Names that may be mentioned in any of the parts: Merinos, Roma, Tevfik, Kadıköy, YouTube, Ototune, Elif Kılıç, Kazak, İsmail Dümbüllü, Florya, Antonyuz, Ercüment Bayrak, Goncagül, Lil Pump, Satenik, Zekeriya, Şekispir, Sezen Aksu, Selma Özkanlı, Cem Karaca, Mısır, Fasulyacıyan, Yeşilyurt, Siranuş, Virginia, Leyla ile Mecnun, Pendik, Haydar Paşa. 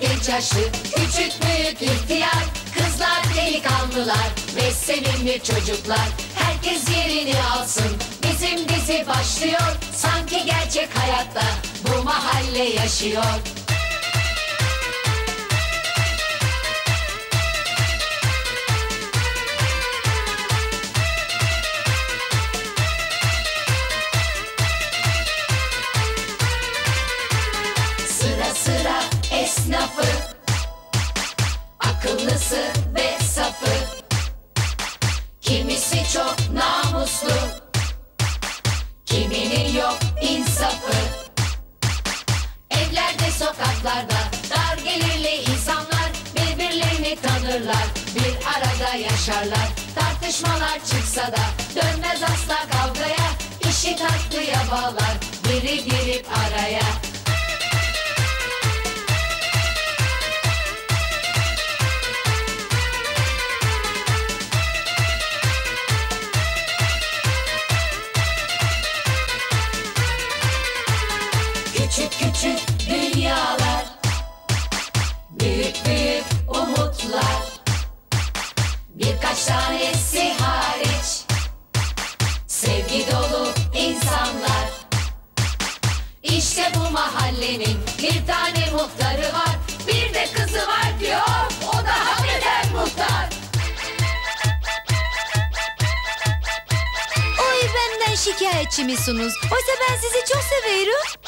Büyük genç yaşlı, küçük büyük ihtiyar, kızlar delikanlılar ve sevimli çocuklar. Herkes yerini alsın, bizim dizi başlıyor. Sanki gerçek hayatta bu mahalle yaşıyor. Esnafı, akıllısı ve safı, kimisi çok namuslu, kiminin yok insafı. Evlerde, sokaklarda, dar gelirli insanlar birbirlerini tanırlar, bir arada yaşarlar. Tartışmalar çıksa da dönmez asla kavgaya, işi tatlıya bağlar, biri girip araya. Küçük dünyalar, büyük büyük umutlar, birkaç tanesi hariç, sevgi dolu insanlar. İşte bu mahallenin bir tane muhtarı var, bir de kızı var diyor, o da hakikaten muhtar. Oy, benden şikayetçi misiniz? Oysa ben sizi çok severim.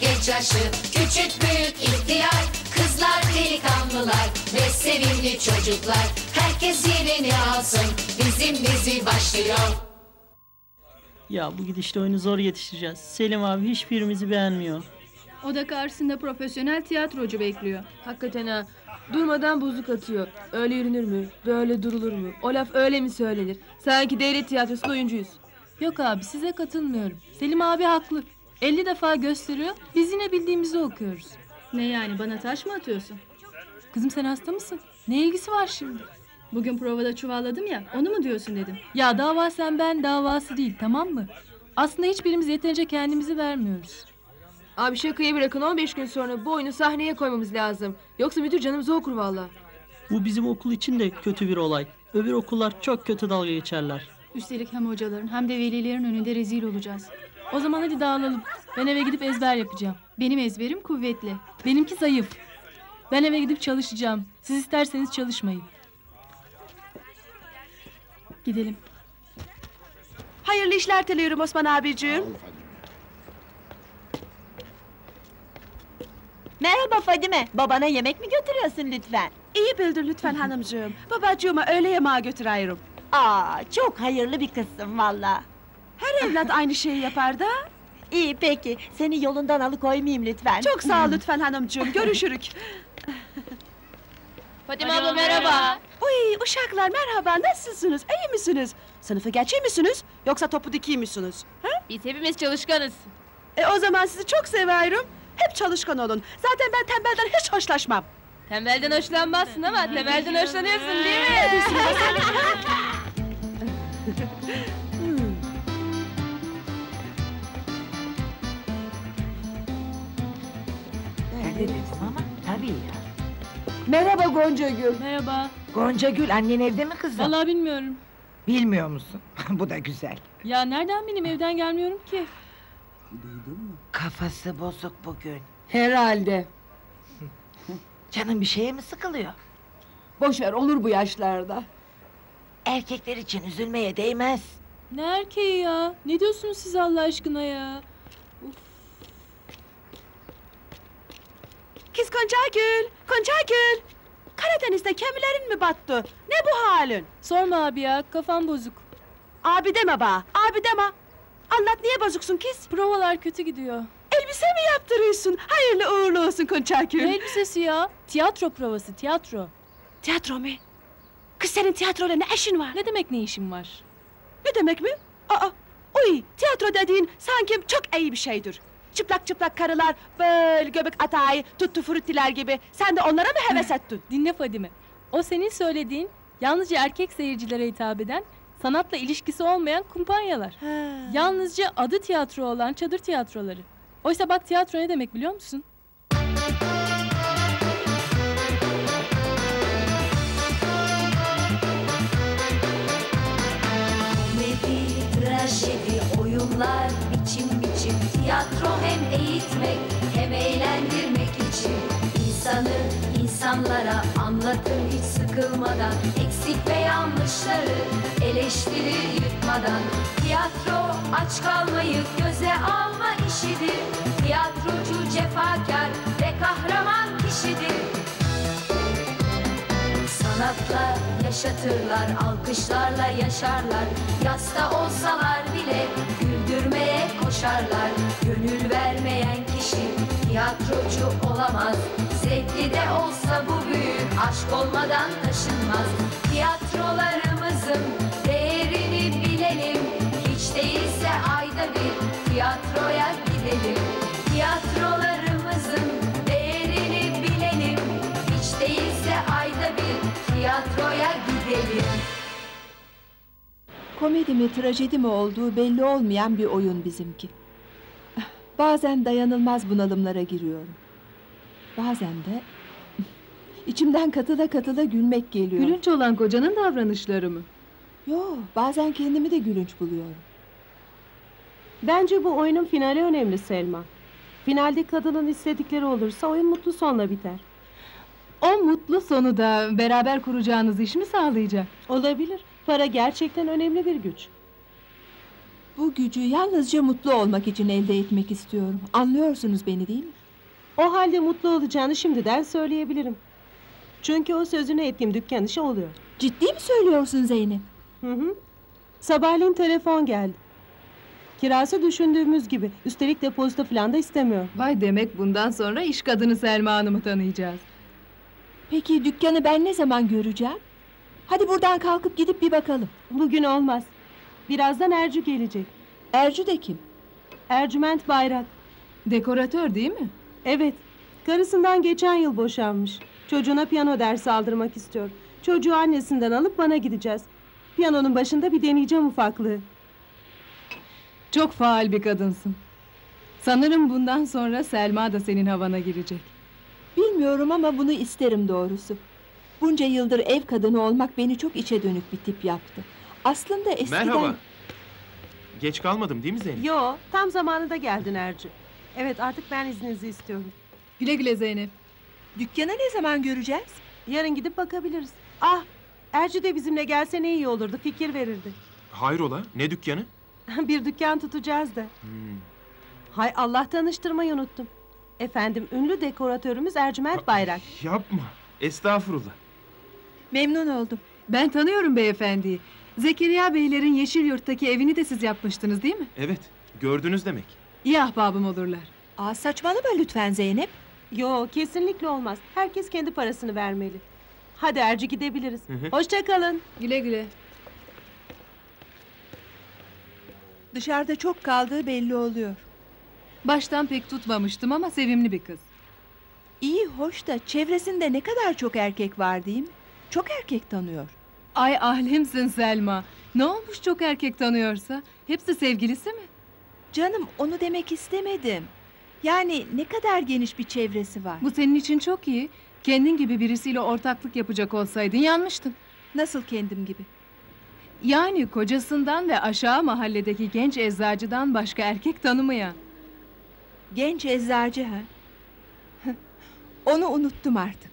Genç yaşlı, küçük büyük ihtiyar, kızlar delikanlılar ve sevimli çocuklar. Herkes yerini alsın, bizim dizi başlıyor. Ya bu gidişte oyunu zor yetiştireceğiz. Selim abi hiçbirimizi beğenmiyor. O da karşısında profesyonel tiyatrocu bekliyor. Hakikaten ha, durmadan buzluk atıyor. Öyle yürünür mü, böyle durulur mu, o laf öyle mi söylenir? Sanki devlet tiyatrosunda oyuncuyuz. Yok abi, size katılmıyorum. Selim abi haklı. 50 defa gösteriyor, biz yine bildiğimizi okuyoruz. Ne yani, bana taş mı atıyorsun? Kızım sen hasta mısın? Ne ilgisi var şimdi? Bugün provada çuvalladım ya, onu mu diyorsun dedim. Ya dava sen ben davası değil, tamam mı? Aslında hiçbirimiz yeterince kendimizi vermiyoruz. Abi şakayı bırakın, 15 gün sonra bu oyunu sahneye koymamız lazım. Yoksa müdür canımızı okur vallahi. Bu bizim okul için de kötü bir olay. Öbür okullar çok kötü dalga geçerler. Üstelik hem hocaların hem de velilerin önünde rezil olacağız. O zaman hadi dağılalım. Ben eve gidip ezber yapacağım. Benim ezberim kuvvetli. Benimki zayıf. Ben eve gidip çalışacağım. Siz isterseniz çalışmayın. Gidelim. Hayırlı işler diliyorum Osman abicim. Merhaba Fadime. Babana yemek mi götürüyorsun lütfen? İyi bildir lütfen hanımcığım. Babacığıma öğle yemeği götürüyorum. Aa, çok hayırlı bir kızsın valla. Her evlat aynı şeyi yapar da. İyi peki, seni yolundan alıkoymayayım lütfen. Çok sağ ol lütfen hanımcığım, görüşürük. Fadime abla merhaba. Uy uşaklar merhaba, nasılsınız, iyi misiniz? Sınıfı geçiyor musunuz, yoksa topu dikiyor musunuz? Ha? Biz hepimiz çalışkanız. O zaman sizi çok severim, hep çalışkan olun. Zaten ben tembelden hiç hoşlaşmam. Tembelden hoşlanmazsın ama temelden hoşlanıyorsun değil mi? Ama tabii ya. Merhaba Goncagül. Merhaba. Goncagül, annen evde mi kızım? Vallahi bilmiyorum. Bilmiyor musun? Bu da güzel. Ya nereden bileyim, evden gelmiyorum ki. Duydun mu? Kafası bozuk bugün. Herhalde. Canım bir şeye mi sıkılıyor? Boşver, olur bu yaşlarda. Erkekler için üzülmeye değmez. Ne erkeği ya? Ne diyorsunuz siz Allah aşkına ya? Kız Goncagül, Goncagül! Karadeniz'de gemilerin mi battı? Ne bu halin? Sorma abi ya, kafam bozuk. Abi deme ba, abi deme! Anlat, niye bozuksun kız? Provalar kötü gidiyor. Elbise mi yaptırıyorsun? Hayırlı uğurlu olsun Goncagül! Ne elbisesi ya? Tiyatro provası, tiyatro. Tiyatro mu? Kız senin tiyatroyla ne işin var? Ne demek ne işin var? Ne demek mi? Aa, uy, tiyatro dediğin sanki çok iyi bir şeydir. Çıplak çıplak karılar, böyle göbek atayı, tuttu fruttiler gibi. Sen de onlara mı heves ettin? Dinle Fadime, o senin söylediğin yalnızca erkek seyircilere hitap eden, sanatla ilişkisi olmayan kumpanyalar. He. Yalnızca adı tiyatro olan çadır tiyatroları. Oysa bak tiyatro ne demek biliyor musun? Komedi, trajedi, oyunlar, biçim biçim. Tiyatro hem eğitmek hem eğlendirmek için. İnsanı insanlara anlatır hiç sıkılmadan. Eksik ve yanlışları eleştirir yırtmadan. Tiyatro aç kalmayı göze alma işidir. Tiyatrocu cefakar ve kahraman kişidir. Sanatla yaşatırlar, alkışlarla yaşarlar. Yasta olsalar bile güldürmeye koşarlar. Gönül vermeyen kişi tiyatrocu olamaz. Zevkli de olsa bu büyük aşk olmadan taşınmaz. Tiyatrolarımızın değerini bilelim. Hiç değilse ayda bir tiyatroya gidelim. Tiyatrolarımızın değerini bilelim. Hiç değilse ayda bir tiyatroya gidelim. Komedi mi trajedi mi olduğu belli olmayan bir oyun bizimki. Bazen dayanılmaz bunalımlara giriyorum. Bazen de içimden katıla katıla gülmek geliyor. Gülünç olan kocanın davranışları mı? Yok, bazen kendimi de gülünç buluyorum. Bence bu oyunun finali önemli Selma. Finalde kadının istedikleri olursa oyun mutlu sonla biter. O mutlu sonu da beraber kuracağınız iş mi sağlayacak? Olabilir. Para gerçekten önemli bir güç. Bu gücü yalnızca mutlu olmak için elde etmek istiyorum. Anlıyorsunuz beni değil mi? O halde mutlu olacağını şimdiden söyleyebilirim. Çünkü o sözünü ettiğim dükkan işi oluyor. Ciddi mi söylüyorsun Zeynep? Hı. Sabahleyin telefon geldi. Kirası düşündüğümüz gibi. Üstelik depozito falan da istemiyor. Vay, demek bundan sonra iş kadını Selma Hanım'ı tanıyacağız. Peki dükkanı ben ne zaman göreceğim? Hadi buradan kalkıp gidip bir bakalım. Bugün olmaz. Birazdan Ercü gelecek. Ercü de kim? Ercüment Bayrak. Dekoratör değil mi? Evet, karısından geçen yıl boşanmış. Çocuğuna piyano dersi aldırmak istiyor. Çocuğu annesinden alıp bana gideceğiz. Piyanonun başında bir deneyeceğim ufaklığı. Çok faal bir kadınsın. Sanırım bundan sonra Selma da senin havana girecek. Bilmiyorum ama bunu isterim doğrusu. Bunca yıldır ev kadını olmak beni çok içe dönük bir tip yaptı. Aslında eskiden... Merhaba. Geç kalmadım değil mi Zeynep? Yo, tam zamanında geldin Ercü. Evet, artık ben izninizi istiyorum. Güle güle Zeynep. Dükkanı ne zaman göreceğiz? Yarın gidip bakabiliriz. Ah, Ercü de bizimle gelse ne iyi olurdu, fikir verirdi. Hayrola, ne dükkanı? Bir dükkan tutacağız da. Hay Allah, tanıştırmayı unuttum. Efendim, ünlü dekoratörümüz Ercüment Bayrak. Yapma, estağfurullah. Memnun oldum. Ben tanıyorum beyefendiyi. Zekeriya beylerin Yeşilyurt'taki evini de siz yapmıştınız değil mi? Evet, gördünüz demek. İyi ahbabım olurlar. Aa, saçmalama lütfen Zeynep. Yo, kesinlikle olmaz. Herkes kendi parasını vermeli. Hadi Ercü, gidebiliriz. Hoşça kalın. Güle güle. Dışarıda çok kaldığı belli oluyor. Baştan pek tutmamıştım ama sevimli bir kız. İyi hoş da çevresinde ne kadar çok erkek var değil mi? Çok erkek tanıyor. Ay alemsin Selma. Ne olmuş çok erkek tanıyorsa? Hepsi sevgilisi mi? Canım, onu demek istemedim. Yani ne kadar geniş bir çevresi var. Bu senin için çok iyi. Kendin gibi birisiyle ortaklık yapacak olsaydın yanmıştın. Nasıl kendim gibi? Yani kocasından ve aşağı mahalledeki genç eczacıdan başka erkek tanımayan. Genç eczacı ha? Onu unuttum artık.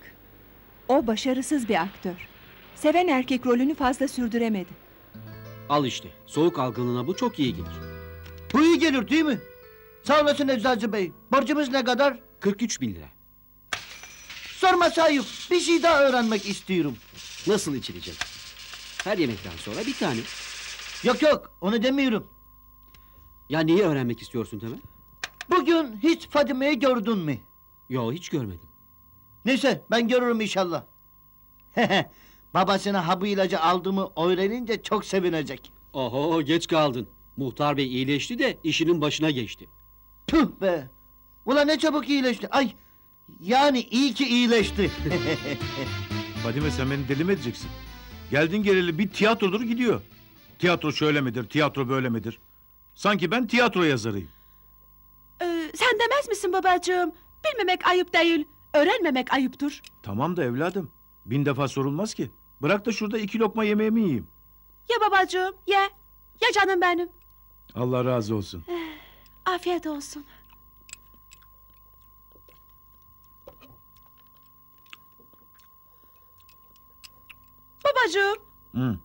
O başarısız bir aktör. Seven erkek rolünü fazla sürdüremedi. Al işte, soğuk algınlığına bu çok iyi gelir. Bu iyi gelir değil mi? Sağ olasın Eczacı Bey. Borcumuz ne kadar? 43.000 lira. Sorması ayıp. Bir şey daha öğrenmek istiyorum. Nasıl içilecek? Her yemekten sonra bir tane. Yok yok, onu demiyorum. Ya neyi öğrenmek istiyorsun Temel? Bugün hiç Fadime'yi gördün mü? Yo, hiç görmedim. Neyse, ben görürüm inşallah. Babasına hapı ilacı aldığımı öğrenince çok sevinecek. Oho, geç kaldın. Muhtar bey iyileşti de işinin başına geçti. Tüh be! Ula ne çabuk iyileşti, ay! Yani iyi ki iyileşti. Fadime sen beni deli mi edeceksin? Geldin geleli bir tiyatrodur gidiyor. Tiyatro şöyle midir, tiyatro böyle midir? Sanki ben tiyatro yazarıyım. Sen demez misin babacığım? Bilmemek ayıp değil, öğrenmemek ayıptır. Tamam da evladım, bin defa sorulmaz ki. Bırak da şurada iki lokma yemeğimi yiyeyim. Ya babacığım, ye. Ya canım benim. Allah razı olsun. Afiyet olsun. Babacığım. Hı.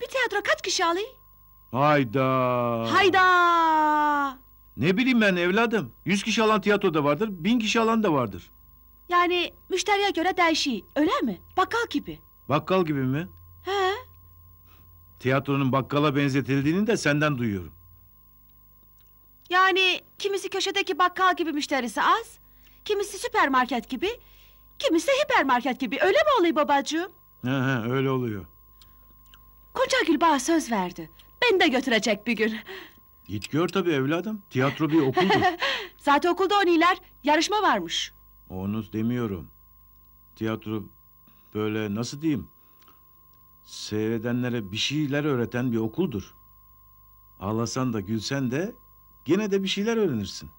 Bir tiyatro kaç kişi alayım? Hayda. Hayda. Ne bileyim ben evladım. 100 kişi alan tiyatro da vardır, 1000 kişi alan da vardır. Yani müşteriye göre değişiyor, öyle mi? Bakkal gibi. Bakkal gibi mi? He. Tiyatronun bakkala benzetildiğini de senden duyuyorum. Yani kimisi köşedeki bakkal gibi müşterisi az, kimisi süpermarket gibi, kimisi hipermarket gibi, öyle mi oluyor babacığım? He, öyle oluyor. Goncagül bana söz verdi, beni de götürecek bir gün. Git gör tabii evladım, tiyatro bir okuldur. Zaten okulda on iyiler, yarışma varmış. Onu demiyorum. Tiyatro böyle nasıl diyeyim, seyredenlere bir şeyler öğreten bir okuldur. Ağlasan da gülsen de gene de bir şeyler öğrenirsin.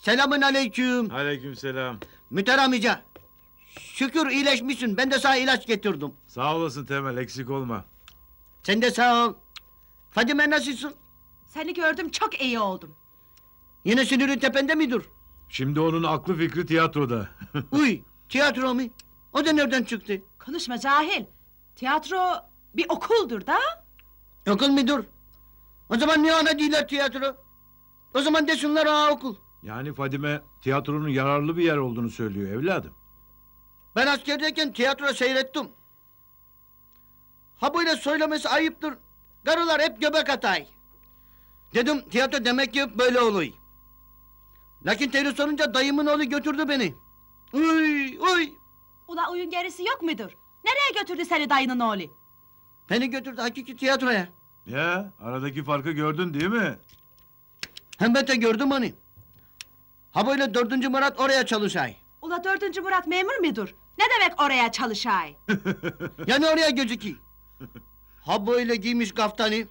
Selamün aleyküm. Aleyküm selam. Müter amca, şükür iyileşmişsin, ben de sana ilaç getirdim. Sağ olasın Temel, eksik olma. Sen de sağ ol. Fadime nasılsın? Seni gördüm, çok iyi oldum. Yine sinirin tepende midir? Şimdi onun aklı fikri tiyatroda. Uy, tiyatro mu? O da nereden çıktı? Konuşma cahil. Tiyatro bir okuldur da. Okul mudur? O zaman niye ana değiller tiyatro? O zaman desinler ha okul. Yani Fadime tiyatronun yararlı bir yer olduğunu söylüyor evladım. Ben askerdeyken tiyatro seyrettim. Ha böyle söylemesi ayıptır. Karılar hep göbek atay. Dedim tiyatro demek ki böyle oluyor. Lakin teyze sorunca dayımın oğlu götürdü beni. Uy uy. Ula uyun gerisi yok mudur? Nereye götürdü seni dayının oğlu? Beni götürdü hakiki tiyatroya. Ya aradaki farkı gördün değil mi? Hem ben de gördüm onu. Ha böyle 4. Murat oraya çalışay. Ula 4. Murat memur mudur? Ne demek oraya çalışay? Yani oraya gözüküyor. Ha böyle giymiş kaftanı.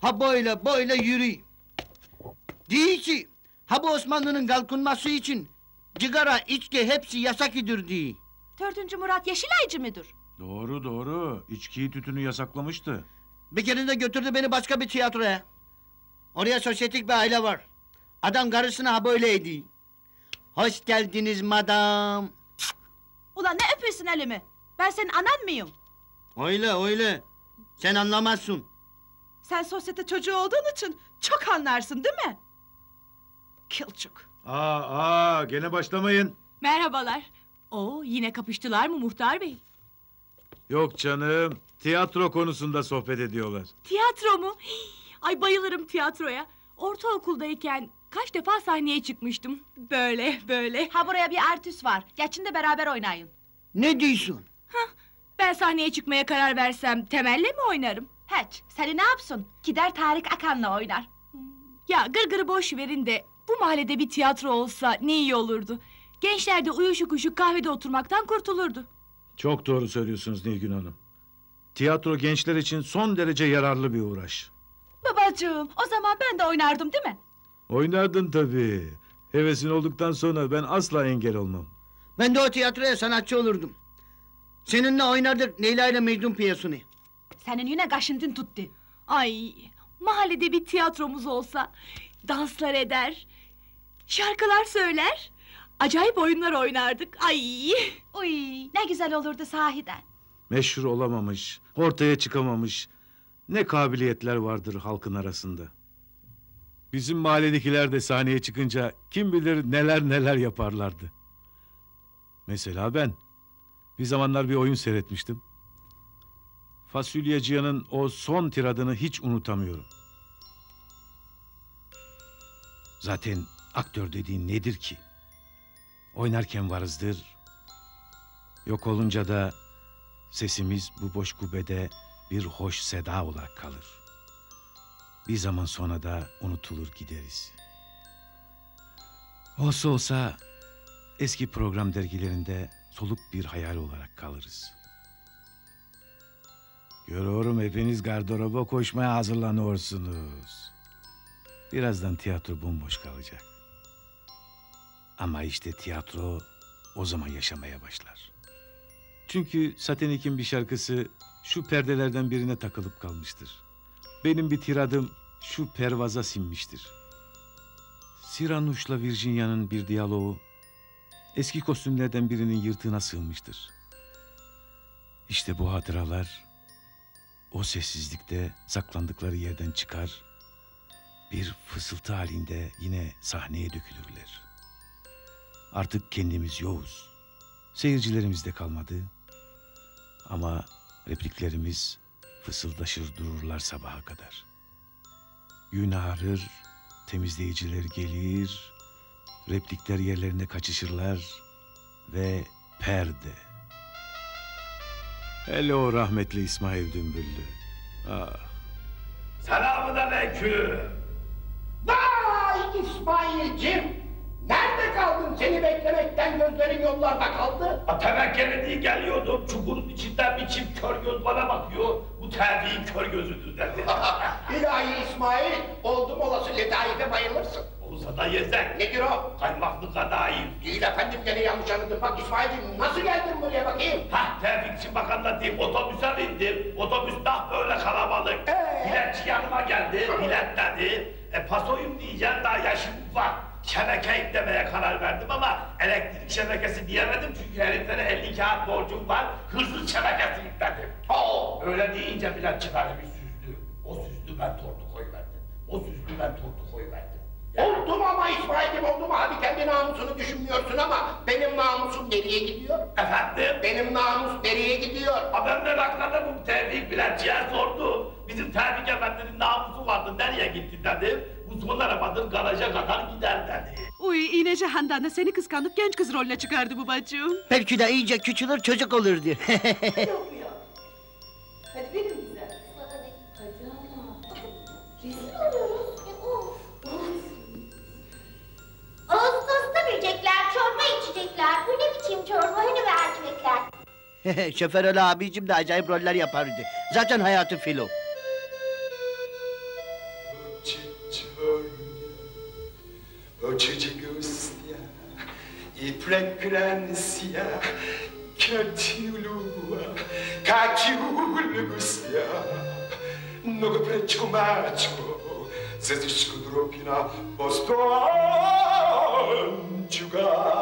Ha böyle böyle yürüy. Diyor ki ha bu Osmanlı'nın kalkınması için cigara, içki hepsi yasak idir diye. 4. Murat Yeşilaycı mıdır? Doğru doğru, içkiyi tütünü yasaklamıştı. Bir kere de götürdü beni başka bir tiyatroya. Oraya sosyetik bir aile var. Adam karısına ha böyleydi. Hoş geldiniz madam. Ulan ne öpüyorsun elimi? Ben senin anan mıyım? Öyle öyle. Sen anlamazsın. Sen sosyete çocuğu olduğun için çok anlarsın değil mi? Kılçık. Aa, gene başlamayın. Merhabalar. Oo, yine kapıştılar mı muhtar bey? Yok canım, tiyatro konusunda sohbet ediyorlar. Tiyatro mu? Hii, ay bayılırım tiyatroya. Ortaokuldayken kaç defa sahneye çıkmıştım. Böyle böyle. Ha buraya bir artist var, geçin de beraber oynayın. Ne diyorsun? Hah, ben sahneye çıkmaya karar versem Temel'le mi oynarım? Hiç, seni ne yapsın? Gider Tarık Akan'la oynar. Ya gırgırı boş verin de bu mahallede bir tiyatro olsa ne iyi olurdu. Gençler de uyuşuk uyuşuk kahvede oturmaktan kurtulurdu. Çok doğru söylüyorsunuz Nilgün Hanım. Tiyatro gençler için son derece yararlı bir uğraş. Babacığım, o zaman ben de oynardım değil mi? Oynardın tabii. Hevesin olduktan sonra ben asla engel olmam. Ben de o tiyatroya sanatçı olurdum. Seninle oynardık Leyla ile Mecnun piyesini. Senin yine kaşıntın tuttu. Ay, mahallede bir tiyatromuz olsa danslar eder, şarkılar söyler, acayip oyunlar oynardık. Ay, oy, ne güzel olurdu sahiden. Meşhur olamamış, ortaya çıkamamış ne kabiliyetler vardır halkın arasında. Bizim mahalledekiler de sahneye çıkınca kim bilir neler neler yaparlardı. Mesela ben bir zamanlar bir oyun seyretmiştim. Fasulyacıyan'ın o son tiradını hiç unutamıyorum. Zaten aktör dediğin nedir ki? Oynarken varızdır. Yok olunca da sesimiz bu boş kubede bir hoş seda olarak kalır. Bir zaman sonra da unutulur gideriz. Olsa olsa eski program dergilerinde soluk bir hayal olarak kalırız. Görüyorum hepiniz gardıroba koşmaya hazırlanıyorsunuz. Birazdan tiyatro bomboş kalacak. Ama işte tiyatro o zaman yaşamaya başlar. Çünkü Satenik'in bir şarkısı şu perdelerden birine takılıp kalmıştır. Benim bir tiradım şu pervaza sinmiştir. Siranuş'la Virginia'nın bir diyaloğu eski kostümlerden birinin yırtığına sığmıştır. İşte bu hatıralar o sessizlikte saklandıkları yerden çıkar, bir fısıltı halinde yine sahneye dökülürler. Artık kendimiz yokuz. Seyircilerimiz de kalmadı. Ama repliklerimiz fısıldaşır dururlar sabaha kadar. Gün ağarır, temizleyiciler gelir, replikler yerlerine kaçışırlar ve perde. Hele o rahmetli İsmail Dümbüllü. Ah. Selamünaleyküm. Vay İsmail'cim. Nerede kaldın? Seni beklemekten gözlerim yollarda kaldı. Tevekkeli diye geliyordum. Çukurun içinden bir çift kör göz bana bakıyor. Bu Tevfik'in kör gözüdür dedi. İlahi İsmail, oldum olası ledaife bayılırsın. Olsa da yesen. Nedir o? Kaymaklı kadayım. Değil efendim, gene yanlış anladım. Bak İsmail'cim, nasıl geldin buraya bakayım? Hah, Tevfik için bak anlatayım. Otobüse bindim. Otobüs daha böyle kalabalık. Biletçi yanıma geldi, bilet dedi. Pasoyum diyeceğim, daha yaşım var. Şebekeyim demeye karar verdim ama elektrik şebekesi diyemedim çünkü heriflere 50 kağıt borcum var, hırsız şebekesiyim dedim. Oo, öyle deyince biletçi beni bir süzdü. O süzdü, ben tortu koyverdim. O süzdü, ben tortu koyverdim. Yani... Oldum ama İsmail'im, oldum abi, kendi namusunu düşünmüyorsun ama benim namusum nereye gidiyor? Efendim? Benim namus nereye gidiyor? Ben merakla bu Tevfik biletçiye sordu. Bizim Tevfik Efendi'nin namusu vardı, nereye gitti dedim. Son arabadır garaja kadar gider dedi. Uy, iğneci Handa'nda seni kıskanıp genç kız rolüne çıkardı babacığım. Belki de iyice küçülür çocuk olur diyor. Yok ya. Hadi benim güzel. Hadi ama. Rezil oluyoruz. Ağustos'ta bilecekler, çorba içecekler. Bu ne biçim çorba, hani mercimekler. Şoföröle abicim de acayip roller yapardı. Zaten hayatı filo. Çocuğuz ya, iple krens ya, katilus ya, nogu preçumaço, zezişku dropina boston çuga.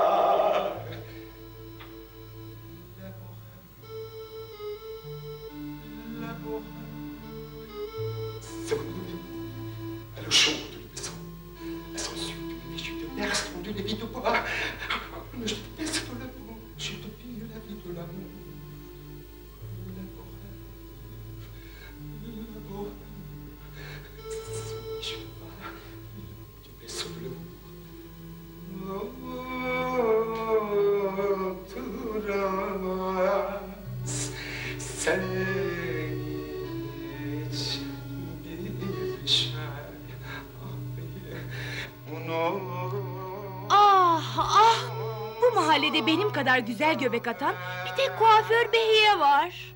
Kadar güzel göbek atan bir tek kuaför Behiye var.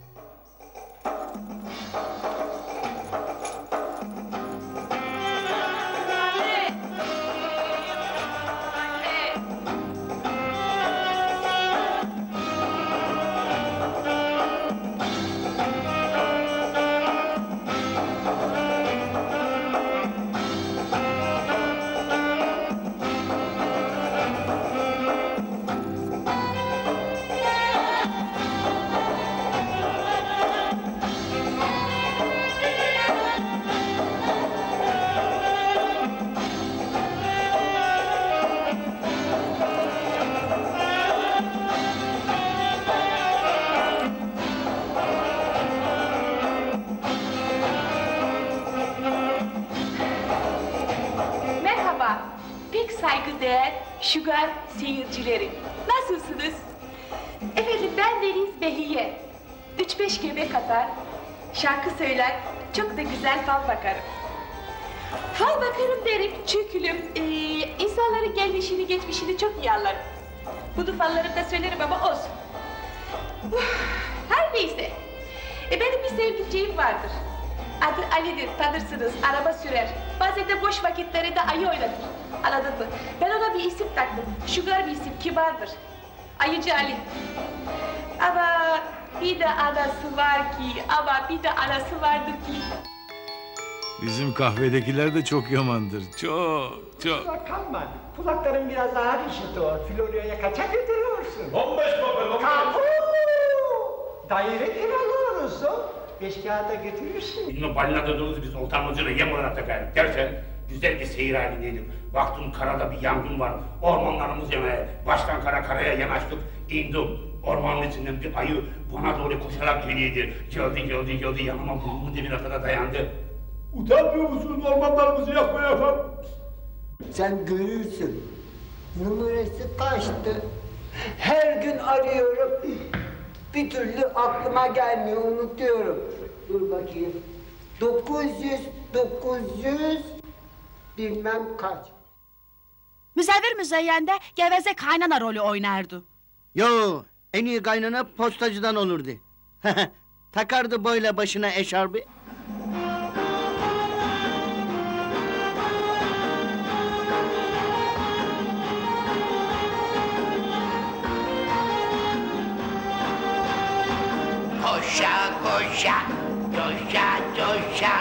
Şugar seyircileri, nasılsınız? Efendim ben Deniz Behiye. 3-5 göbek atar, şarkı söyler, çok da güzel fal bakarım. Fal bakarım derim çünkülüm, insanların gelmişini geçmişini çok iyi anlarım. Bunu fallarımda söylerim ama olsun. Her neyse, benim bir sevgilciğim vardır. Adı Ali'dir, tanırsınız, araba sürer. Bazen de boş vakitlerinde ayı oynatır. Anladın mı? Ben ona bir isim taktım, şugar bir isim, kibardır. Ayıcı Ali. Ama bir de anası var ki, ama bir de anası vardır ki. Bizim kahvedekiler de çok yamandır, çok. Kalma, kulakların biraz ağır işit o. Florya'ya kaçak götürüyorsun. 15 baba, 15. Kavu! Daire kiralıyoruz o. 5 kağıda götürürsün. Bizim o balladığımızı biz oltamızıyla yem olarak efendim dersen güzel bir seyir halindeydim. Baktım karada bir yangın var. Ormanlarımız yemeye, baştan karaya yanaştık, indim. Ormanın içinden bir ayı bana doğru koşarak geliyordu. Geldi yanıma burnumun dibine kadar dayandı. Utanmıyor musunuz ormanlarımızı yakmaya efendim? Sen görürsün. Numarası kaçtı. Her gün arıyorum. Bir türlü aklıma gelmiyor, unutuyorum. Dur bakayım. 900 bilmem kaç. Müzevir Müzeyyen'de geveze kaynana rolü oynardı. Yo, en iyi kaynana postacıdan olurdu. Takardı böyle başına eşarbı. Koşa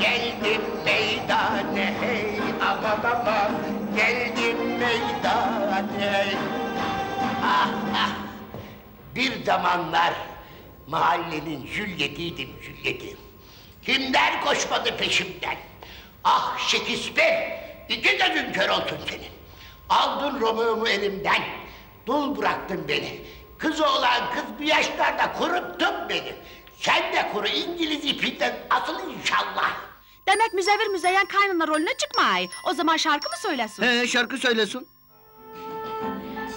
geldim meydane, hey aman geldim meydane. Ah bir zamanlar mahallenin jülyetiydim. Kimler koşmadı peşimden? Ah Şekispir, iki gözün kör olsun senin. Aldın Roma'yı elimden, dul bıraktın beni. Kız olan kız bir yaşlarda kuruttun beni. Sen de kuru İngiliz ipinden asıl inşallah. Demek Müzevir Müzeyyen kaynana rolüne çıkmay. O zaman şarkı mı söylesin? Şarkı söylesin.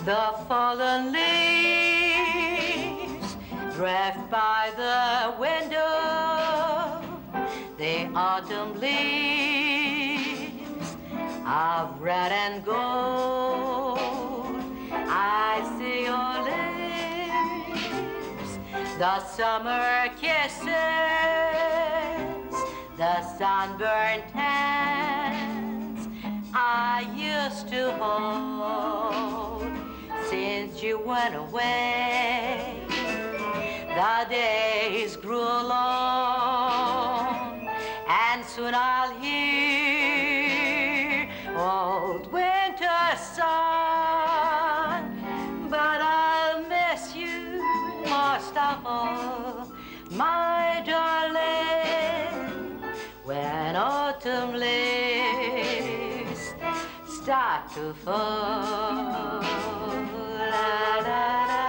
The fallen leaves draft by the window, the autumn leaves of red and gold. I see your lips. The summer kisses, the sunburned hands I used to hold. Since you went away, the days grew long, and soon I'll hear old winter's song. But I'll miss you most of all, my darling, when autumn leaves start to fall. La, la, la.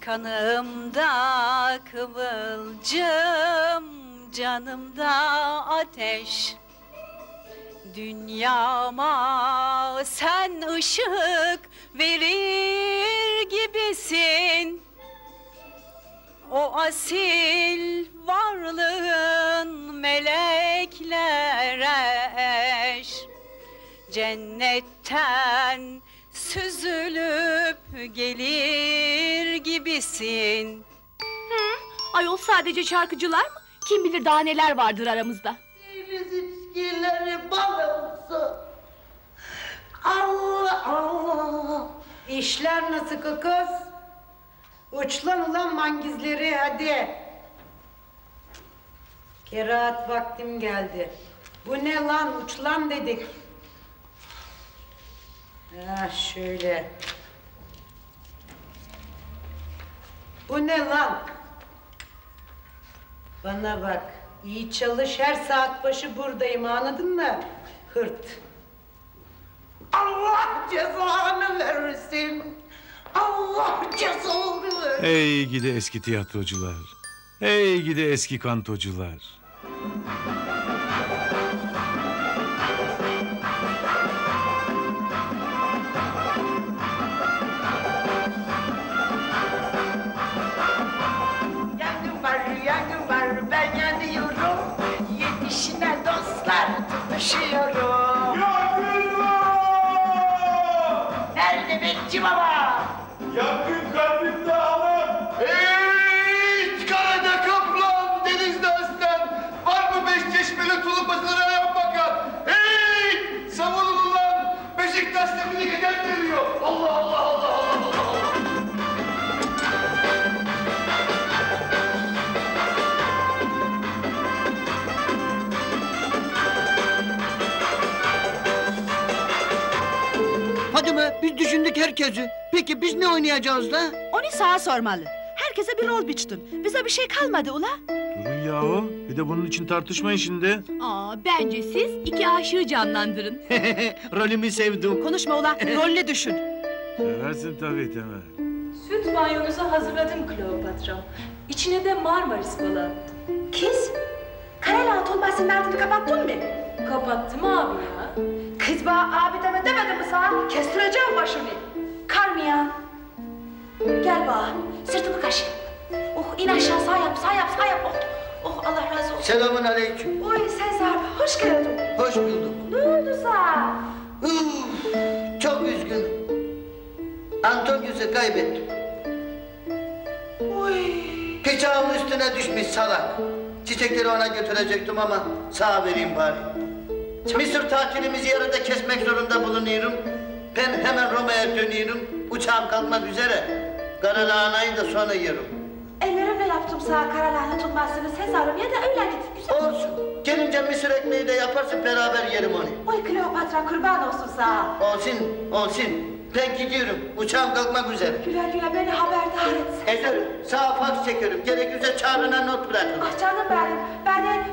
Kanımda kıvılcım, canımda ateş. Dünyama sen ışık verir gibisin. O asil varlığın meleklere eş. Cennetten süzülüp gelir gibisin. Ayol sadece şarkıcılar mı? Kim bilir daha neler vardır aramızda. Deniz içkileri balımsı. Allah Allah. İşler nasıl kız? Uçlan ulan mangizleri hadi. Kerahat vaktim geldi. Bu ne lan uçlan dedik. Ah şöyle. Bu ne lan? Bana bak, iyi çalış, her saat başı buradayım, anladın mı? Hırt. Allah cezanı versin. Allah cezanı versin. Hey gidi eski tiyatrocular. Hey gidi eski kantocular. Düşüyorum. Yakın var! Nerede bekçi baba? Yakın kalbimde hanım. Hey! Karada kaplan, denizde aslan. Var mı beş çeşmeli tulupasına yan bakan? Hey! Savunun ulan! Beşiktaş demini gecen veriyor. Allah Allah Allah Allah Allah! Biz düşündük herkesi. Peki biz ne oynayacağız da? Onu sağa sormalı. Herkese bir rol biçtin. Bize bir şey kalmadı ula. Durun yahu. Bir de bunun için tartışmayın şimdi. Aa, bence siz iki aşığı canlandırın. Rolümü sevdim. Konuşma ula. Rolünü düşün. Seversin tabii Temel. Süt banyonuzu hazırladım Kleopatra. İçine de Marmaris balı attım. Kız, Karela Tolbas'ın mertini kapattın mı? Kapattım abi ya. Kız bana abi demedim mi sana? Kestireceğim başını. Kar mı ya? Gel bana, sırtımı kaşı. Oh, in aşağı, sağ yap, sağ yap, sağ yap. Oh, oh, Allah razı olsun. Selamun aleyküm. Oy Sezar, hoş geldin. Hoş bulduk. Ne oldu sana? Çok üzgünüm. Antonyuz'u kaybettim. Oy. Bıçağımın üstüne düşmüş salak. Çiçekleri ona götürecektim ama sağ vereyim bari. Mısır tatilimizi yarıda kesmek zorunda bulunuyorum. Ben hemen Roma'ya dönüyorum. Uçağım kalmak üzere. Karalahanayı da sonra yerim. Ellerimle yaptım sana karalahana tutmazsınız Sezar'ım ya da öyle git. Güzel. Olsun. Gelince Mısır ekmeği de yaparsın beraber yerim onu. Oy Kleopatra kurban olsun sana. Olsun, olsun. Ben gidiyorum. Uçağım kalkmak üzere. Güle güle beni haberdar et. Ederim. Sağa fax çekiyorum. Gerekirse çağrına not bırakın. Ah canım benim. Beni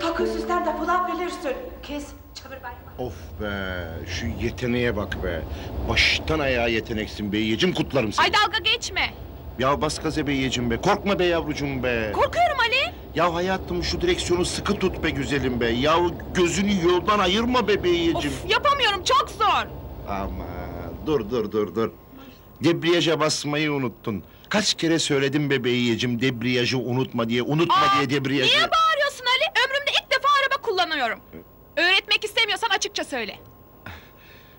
900'den de bulabilirsin. Kes, çabır bayma. Of be, şu yeteneğe bak be. Baştan ayağa yeteneksin be yiyecim, kutlarım seni. Ay dalga geçme. Ya bas gaza be yiyecim be, korkma be yavrucum be. Korkuyorum Ali. Ya hayatım şu direksiyonu sıkı tut be güzelim be. Ya gözünü yoldan ayırma be yiyecim. Of yapamıyorum, çok zor. Ama dur. Debriyaja basmayı unuttun. Kaç kere söyledim be yiyecim, debriyajı unutma diye, debriyajı. Niye bağırıyorsun Ali? Ömrümde ilk defa araba kullanıyorum. Öğretmek istemiyorsan açıkça söyle.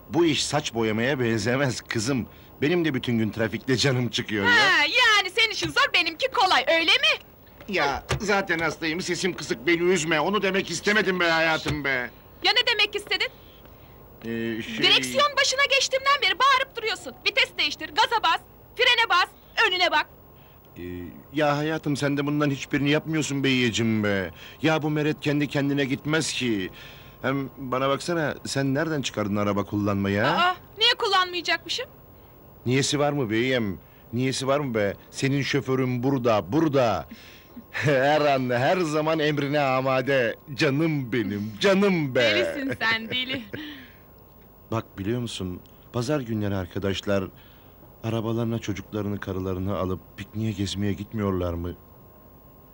Bu iş saç boyamaya benzemez kızım. Benim de bütün gün trafikte canım çıkıyor ya. Ha, yani senin işin zor, benimki kolay, öyle mi? Ya zaten hastayım, sesim kısık, beni üzme. Onu demek istemedim be hayatım be. Ya ne demek istedin? Direksiyon başına geçtiğimden beri bağırıp duruyorsun. Vites değiştir, gaza bas, frene bas, önüne bak. Ya hayatım sen de bundan hiçbirini yapmıyorsun be yiyecim be. Ya bu meret kendi kendine gitmez ki. Hem bana baksana, sen nereden çıkardın araba kullanmayı ha? Aa, niye kullanmayacakmışım? Niyesi var mı beyim? Niyesi var mı be? Senin şoförün burada. Her an, her zaman emrine amade. Canım benim, canım be. Delisin sen, deli. Bak biliyor musun, pazar günleri arkadaşlar arabalarına çocuklarını, karılarını alıp pikniğe gezmeye gitmiyorlar mı?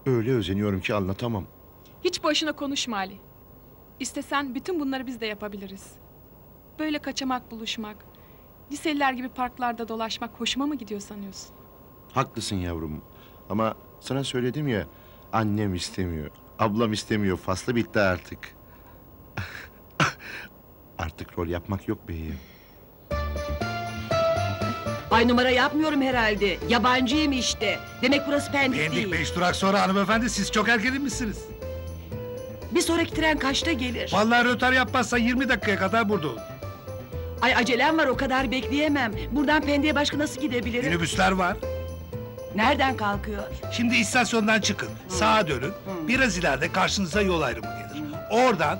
Öyle özeniyorum ki anlatamam. Hiç boşuna konuşma Ali. İstesen bütün bunları biz de yapabiliriz. Böyle kaçamak, buluşmak, liseliler gibi parklarda dolaşmak hoşuma mı gidiyor sanıyorsun? Haklısın yavrum. Ama sana söyledim ya, annem istemiyor, ablam istemiyor, faslı bitti artık. Artık rol yapmak yok beyim. Ay numara yapmıyorum herhalde. Yabancıyım işte. Demek burası Pendik değil. Pendik 5 durak sonra hanımefendi, siz çok erken misiniz? Bir sonraki tren kaçta gelir? Vallahi rötar yapmazsa 20 dakikaya kadar burada olur. Ay acelem var, o kadar bekleyemem. Buradan Pendik'e başka nasıl gidebilirim? Minibüsler var. Nereden kalkıyor? Şimdi istasyondan çıkın, sağa dönün. Biraz ileride karşınıza yol ayrımı gelir. Oradan,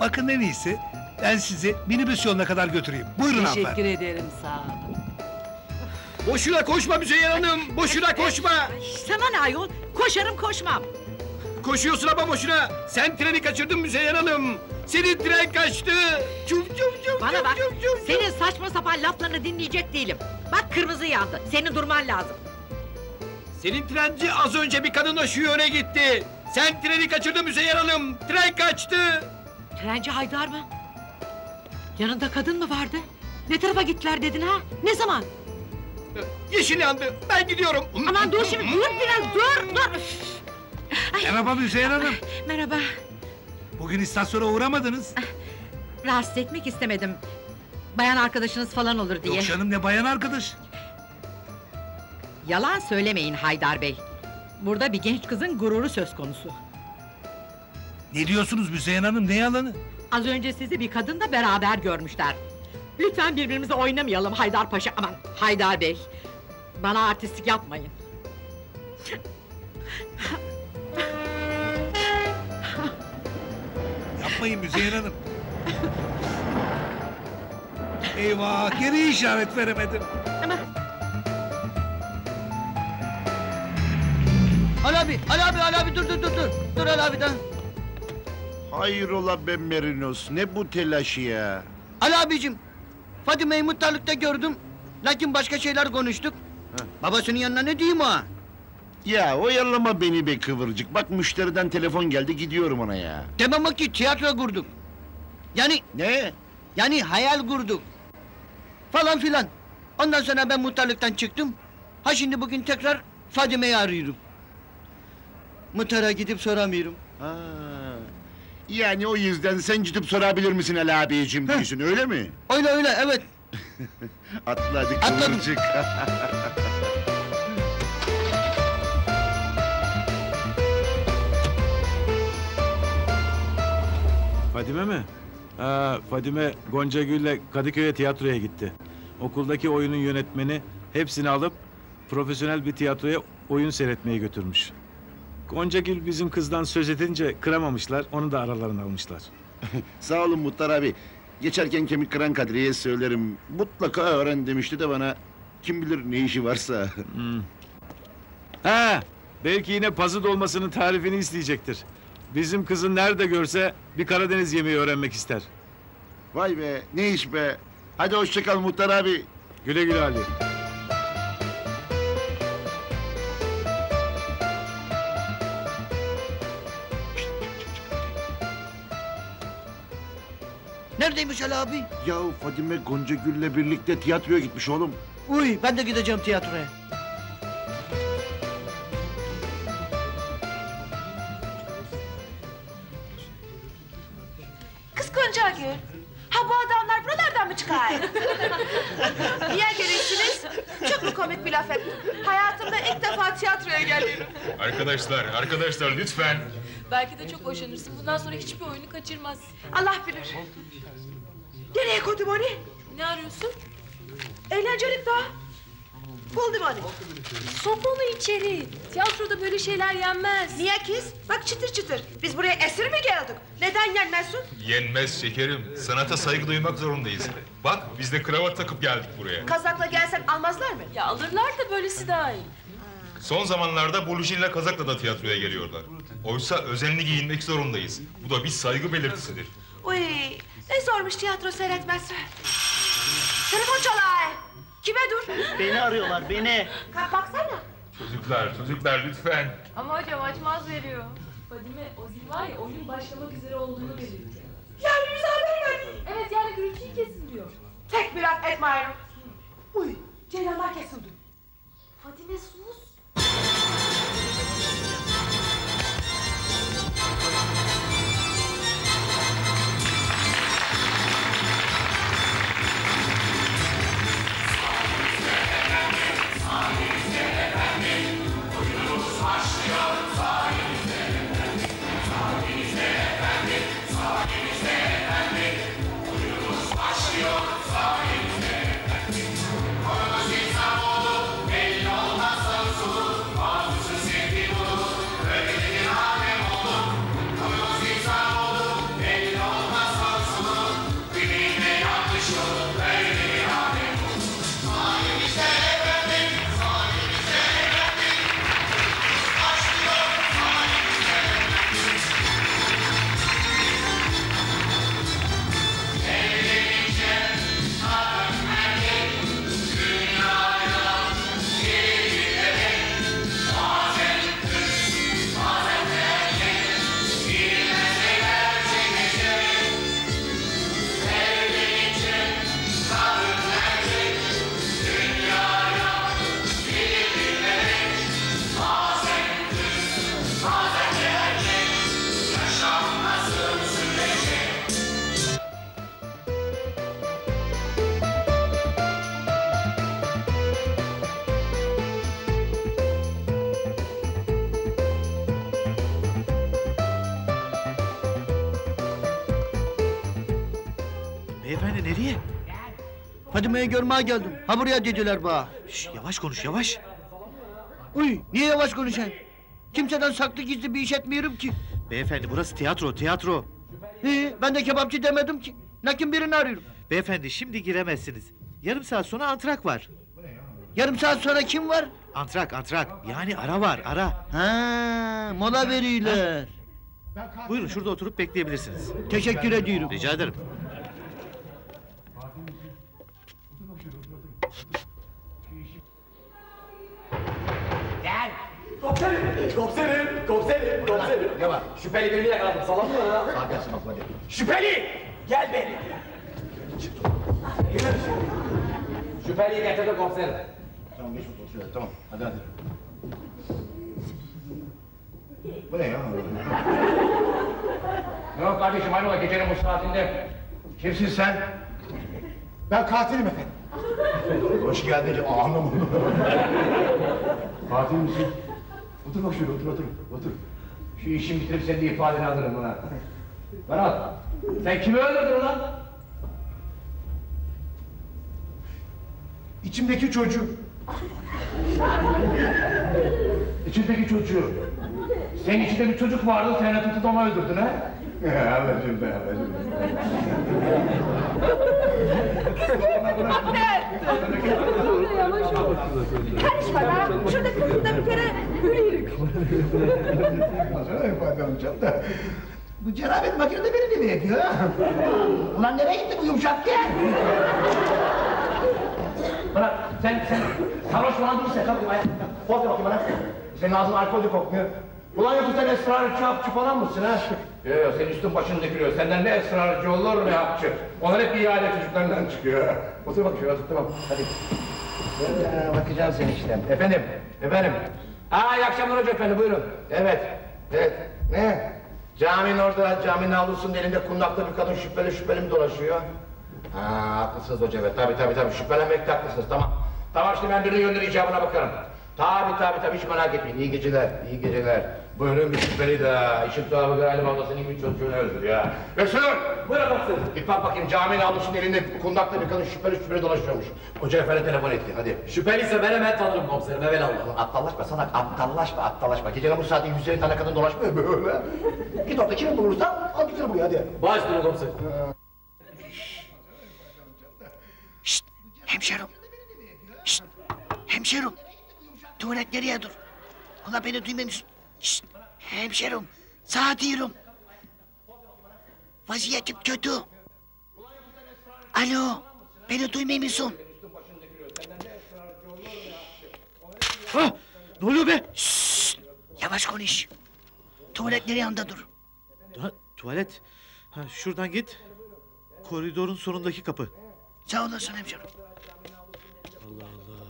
bakın en iyisi, ben sizi minibüs yoluna kadar götüreyim. Buyurun hanımefendi. Teşekkür ederim, sağ olun. Boşuna koşma Müzeyyen Hanım, boşuna koşma! Sana ne ayol, koşarım koşmam! Koşuyorsun ama boşuna, sen treni kaçırdın Müzeyyen Hanım! Senin tren kaçtı! Bana bak, senin saçma sapan laflarını dinleyecek değilim. Bak kırmızı yandı, senin durman lazım. Senin trenci az önce bir kadınla şu yöne gitti. Sen treni kaçırdın Müzeyyen Hanım. Tren kaçtı. Trenci Haydar mı? Yanında kadın mı vardı? Ne tarafa gittiler dedin ha? Ne zaman? Yeşil yandı. Ben gidiyorum. Aman dur şimdi. Dur biraz. Dur. Merhaba Müzeyyen Hanım. Merhaba. Bugün istasyona uğramadınız. Rahatsız etmek istemedim. Bayan arkadaşınız falan olur diye. Yok canım, ne bayan arkadaş? Yalan söylemeyin Haydar Bey. Burada bir genç kızın gururu söz konusu. Ne diyorsunuz Müzeyyen Hanım, ne yalanı? Az önce sizi bir kadınla beraber görmüşler. Lütfen birbirimize oynamayalım Haydar Paşa, aman Haydar Bey. Bana artistlik yapmayın. Yapmayın Müzeyyen Hanım. Eyvah, geri işaret veremedim. Ali abi dur Ali abi. Hayrola be Merinos, ne bu telaşı ya? Ali abicim, Fadime'yi muhtarlıkta gördüm, lakin başka şeyler konuştuk. Heh. Babasının yanına ne diyeyim ha? Ya oyalama beni be kıvırcık, bak müşteriden telefon geldi, gidiyorum ona ya. Demem o ki tiyatro kurduk. Yani... Ne? Yani hayal kurduk. Falan filan. Ondan sonra ben muhtarlıktan çıktım. Ha şimdi bugün tekrar Fadime'yi arıyorum. Muhtara gidip soramıyorum. Ha. Yani o yüzden sen gidip sorabilir misin Ali abiciğim diyorsun, öyle mi? Öyle evet. Atladık. Atladık. Fadime mi? Ha, Fadime Goncagül'le Kadıköy'e tiyatroya gitti. Okuldaki oyunun yönetmeni hepsini alıp profesyonel bir tiyatroya oyun seyretmeye götürmüş. Goncagül bizim kızdan söz edince kıramamışlar, onu da aralarına almışlar. Sağ olun Muhtar abi. Geçerken kemik kıran Kadriye'ye söylerim. Mutlaka öğren demişti de bana. Kim bilir ne işi varsa. Hmm. Ha, belki yine pazı dolmasının tarifini isteyecektir. Bizim kızı nerede görse bir Karadeniz yemeği öğrenmek ister. Vay be, ne iş be. Hadi hoşça kal Muhtar abi. Güle güle Ali. Neredeymiş Ali abi? Ya Fadime Goncagül'le birlikte tiyatroya gitmiş oğlum. Uy, ben de gideceğim tiyatroya. Kız Goncagül, ha bu adamlar buralardan mı çıkar? Niye gereksiniz? Çok mu komik bir laf ettim? Hayatımda ilk defa tiyatroya geliyorum. Arkadaşlar lütfen. Belki de çok hoşlanırsın. Bundan sonra hiçbir oyunu kaçırmaz. Allah bilir. Nereye koydum onu? Ne arıyorsun? Eğlencelik daha. Buldum onu. Sok onu içeri. Tiyatroda böyle şeyler yenmez. Niye kız? Bak çıtır çıtır. Biz buraya esir mi geldik? Neden yenmezsin? Yenmez şekerim. Sanata saygı duymak zorundayız. Bak biz de kravat takıp geldik buraya. Kazakla gelsen almazlar mı? Ya alırlar da böylesi daha iyi. Son zamanlarda Bolujin'le Kazak'la da tiyatroya geliyorlar. Oysa özenli giyinmek zorundayız. Bu da bir saygı belirtisidir. Uy, ne zormuş tiyatro seyretmesi. Telefon çalay. Kime dur? Beni arıyorlar, beni. Baksana. Çocuklar lütfen. Ama hocam açmaz veriyor. Fadime, o zil var ya, oyun başlamak üzere olduğunu belirtiyor. Yani bize haber verdi. Evet, yani gürültüyü kesin diyor. Tek bir laf etmiyorum. Uy, Ceylanlar kesildi. Fadime sus. Başlıyor sayenizde efendim, Beyefendi nereye? Fadime'yi görmeye geldim. Ha buraya dediler bana. Şş, yavaş konuş yavaş. Uy niye yavaş konuşayım? Kimseden saklı gizli bir iş etmiyorum ki. Beyefendi burası tiyatro tiyatro. Ben de kebapçı demedim ki. Lakin birini arıyorum. Beyefendi şimdi giremezsiniz. Yarım saat sonra antrak var. Yarım saat sonra kim var? Antrak antrak yani ara var ara. Ha mola veriyorlar. Ha. Buyurun şurada oturup bekleyebilirsiniz. Teşekkür ediyorum. Rica ederim. Gel. Komiserim, komiserim, komiserim, komiserim. Ne var? Şüpheli birini yakaladım. Salam mı? Arkadaşım bak hadi. Şüpheli! Gel beni. Şüpheliyi getirdim komiserim. Tamam geç otur şöyle. Tamam hadi hadi. Bu ne ya? Yok kardeşim hayrola gecenin bu saatinde. Kimsin sen? Ben katilim efendim. Hoş geldin ağam. Katil misin? Otur bak şöyle otur otur otur. Şu işimi bitirip senin de ifadeni alırım buna. Berat sen kimi öldürdün lan? İçimdeki çocuğu. İçimdeki çocuğu. Senin içinde bir çocuk vardı, sen tutup ona öldürdün ha? Ablacım be, ablacım be. Karışma lan, şurada kızımda bir kere ölüyürük. Nasıl ifade alacağım da? Bu cerabet makinede beni nereye yapıyor ha? Ulan nereye gitti bu yumuşak ya? Bana sen sarhoş falan durursa kalkın ayağa. Bozma bakayım bana. Senin ağzın alkolü kokmuyor. Ulan yoksa sen esrarcı hapçı falan mısın ha? Yok yok senin üstün başın dökülüyor. Senden ne esrarcı olur ne hapçı. Onlar hep ihale çocuklarından çıkıyor. Otur bak şuraya otur tamam hadi. Bakacağım sen işte. Efendim, efendim. Aa iyi akşamlar hoca efendi buyurun. Evet, evet. Ne? Caminin orada, caminin avlusunun elinde kundakta bir kadın şüpheli şüpheli mi dolaşıyor? Haa haklısınız hoca evet tabii şüphelenmekte haklısınız tamam. Tamam şimdi ben birinin yönleri icabına bakarım. Tabii hiç merak etmeyin. İyi geceler, iyi geceler. Buyurun bir şüpheli de işin tuhafı galiba odasının gibi çocuğunu öldür ya. Resul! Buyurun baksın. Bir bak bakayım caminin avlusunun elinde kundakta bir kadın şüpheli dolaşıyormuş. Hoca efendi telefon etti hadi. Şüpheliyse ben hemen tanırım komiserim evelallah. Aptallaşma salak aptallaşma. Gecenin bu saatte 150 tane kadın dolaşmıyor mu böyle? Git orada kimin bulursan al getir buraya hadi. Başlayın komiserim. Şşt! Hemşerim! Şşt! Hemşerim! Tuvalet nereye dur? Ulan beni duymamışsın. Şşt! Hemşerim! Sağ diyorum. Vaziyetim kötü. Alo! Beni duymamışsın. Ah! Ne oluyor be? Şşt! Yavaş konuş. Tuvalet nereye anda dur? Tuvalet? Ha, şuradan git. Koridorun sonundaki kapı. Sağ olasın hemşerim. Allah Allah.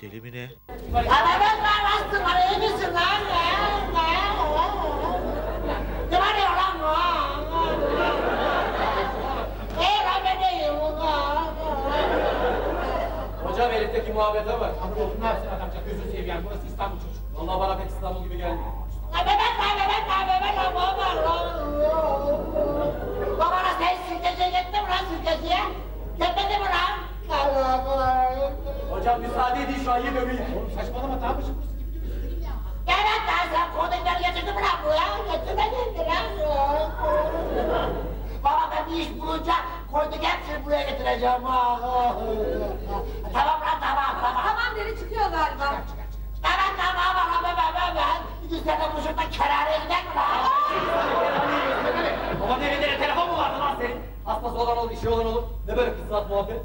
Deli mi ne? Adamın parası var, iyi misin lan? Ne var ya lan bu? Lan ben deyim. Hocam Elif'teki muhabbete bak. Ne yapsın adamca? Gözünü seveyim. Burası İstanbul çocuk. Vallahi bana pek İstanbul gibi gelmiyor. Bebek var. Babana sen sirkeciye gittin mi lan sirkeciye? Gitmedin mi lan? Hocam müsaade edin şu an yine öveyim. Oğlum saçmalama tamam mı? Gel lan daha sen kodunları getirdin mi lan buraya? Getirmedin mi lan? Baba ben bir iş bulunca kodun hepsini buraya getireceğim. Tamam lan tamam. Tamam deri çıkıyor galiba. Tamam. İkisi de kuşurda kerareye gidelim lan. Babanın evinde telefon mu vardı lan senin? Hastası olan olur, işi olan olur. Ne böyle kısrat muhabbet?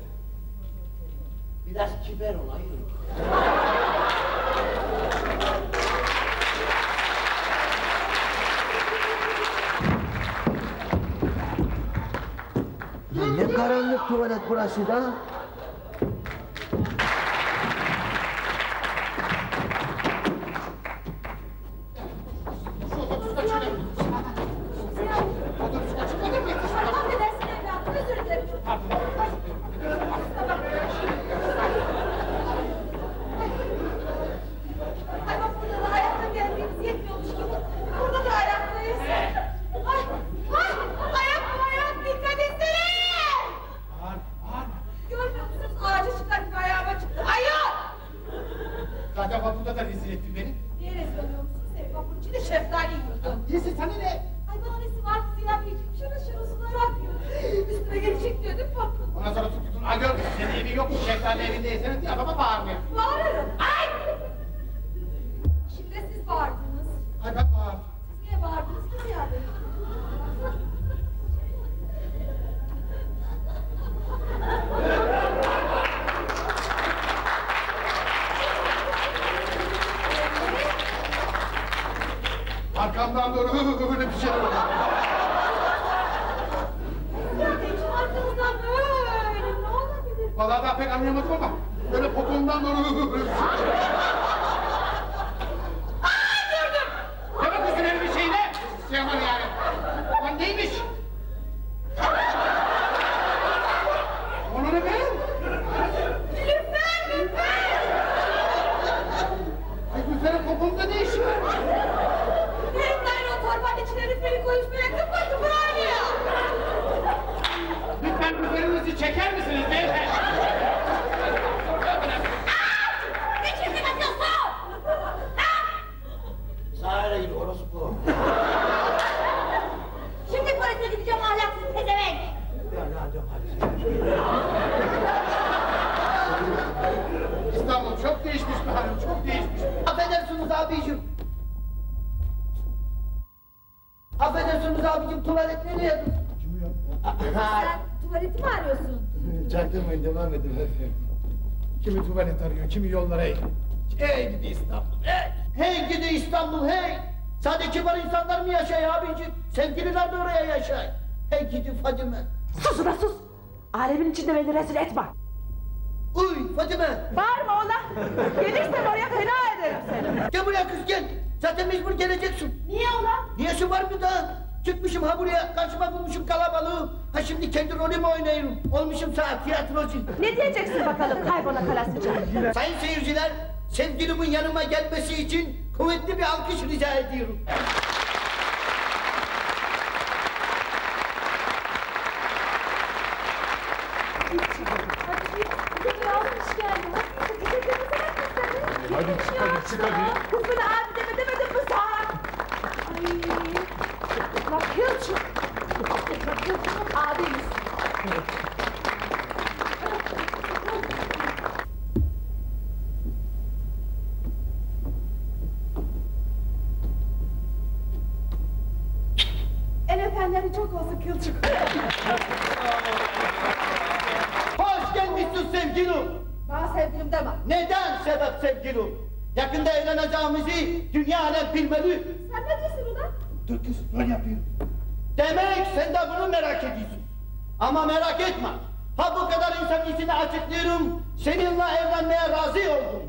Biraz kiber olayı yok. Ne karanlık tuvalet burası da? Ayakta evi yok mu? Şeftali evindeyseniz yapama bağırmayın. Bağırırım. Ay! Şimdi de siz bağırdınız. Ay ben bağırdım. Siz niye bağırdınız ki ziyade? Arkamdan doğru böyle bir şey oldu. Arkamdan böyle ne olabilir? Vallahi daha pek anlayamadım ama böyle popomdan doğru böyle bir şey. Aaa gördüm! Demek ki senin bir şeyine şey var yani. Lan neymiş? Onu ne be? Lütfen lütfen! Ay bu senin popomda ne işi var? Beni koyup bırakıp bakın buraya! Lütfen üzerinizi çeker misiniz beyefendi? Aaa! Ne çirkin atıyorsun? Sahaya git, orası bu. Şimdi polise gideceğim ahlaksız pezevenk! İstanbul çok değişmiş be hanım, çok değişmiş. Affedersiniz abiciğim. Affedersiniz abicim, tuvalet nereye yatın? Kim yaptı? Sen tuvaleti mi arıyorsun? Çaktırmayın, devam edin. Kimi tuvalet arıyor, kimi yollara eğilir. Hey gidi İstanbul, hey! Hey gidi İstanbul, hey! Sadece kibar insanlar mı yaşay abicim? Sevgililer de oraya yaşay. Hey gidi Fadime! Sus ulan sus! Alemin içinde beni rezil etme! Uy Fadime! Bağırma ulan! Gelirsem oraya fena ederim seni! Gel buraya kız gel! Zaten mecbur geleceksin. Niye ulan? Niyesi var mı da? Çıkmışım ha buraya, karşıma bulmuşum kalabalığı. Ha şimdi kendi rolümü oynayayım. Olmuşum sağ tiyatrocu. Ne diyeceksin bakalım kaybola kalasıca? Sayın seyirciler, sevgilimin yanıma gelmesi için kuvvetli bir alkış rica ediyorum. Hadi alkış geldi. Hadi çık hadi, çık hadi. Kızın abi demedim mi sen? Ayy! Bakıyorsun! Bakıyorsun abimiz! El öpenleri çok olsa Kılçık! Hoş gelmişsin sevgilim! Bana sevgilim deme! Neden sebep sevgilim? Yakında evleneceğimizi dünya alem bilmeli. Sen ne diyorsun ulan? Dur kız, rol yapıyorum. Demek sen de bunu merak ediyorsun. Ama merak etme. Ha bu kadar insanın içine açıklıyorum. Seninle evlenmeye razı oldum.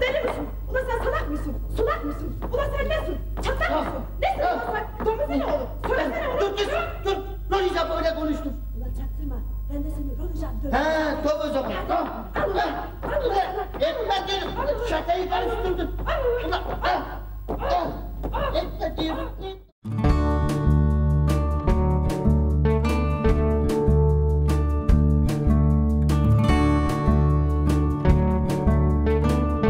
Deli misin? Ulan sen salak mısın? Sulak mısın? Ulan sen nesin? Çatlak mısın? Nesin ulan sen? Dönmesene oğlum. Söylesene oğlum. Dur kız, dur. Rol icabı öyle konuştum. Ulan çaktırma. Ben de seni rolacağım dönüşüm. Heee, top o zaman, top! Ulan! Ulan! Etme diyorum! Şakayı karıştırdın! Ulan! Etme diyorum!